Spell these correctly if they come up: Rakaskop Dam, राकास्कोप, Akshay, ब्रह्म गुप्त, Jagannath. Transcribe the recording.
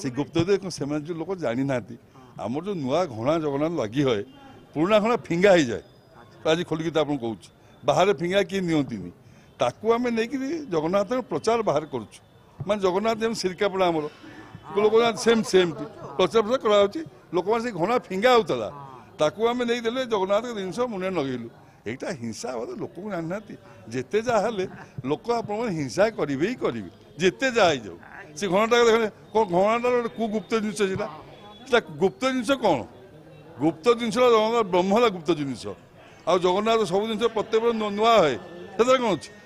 से गुप्तदेव सेना जो लोग जानी ना आमर जो नुआ घणा जगन्नाथ लगी है पुराणा घणा फिंगा हो जाए आज खोलिक कौन बाहर फिंगा किए नि आम नहीं जगन्नाथ प्रचार बाहर करुचु मैं जगन्नाथ जमीन सिरकापड़ा आम लोकनाथ सेम सेम प्रचार प्रसार कर लोक मैंने घणा फिंगा होता ताकू आम नहीं देले जगन्नाथ जिनस मुने लगेलु यहाँ हिंसा लोक को जानी ना जिते जाए लोक आप हिंसा करेंगे ही करेंगे जिते जाऊ से घणाटा देखे कौन घणाटा गोटे कुगुप्त जिनसा गुप्त जिनस कौन गुप्त जिनस ब्रह्म गुप्त जिनस आ जगन्नाथ सब जिन प्रत्येक नुआ है कौन अच्छे।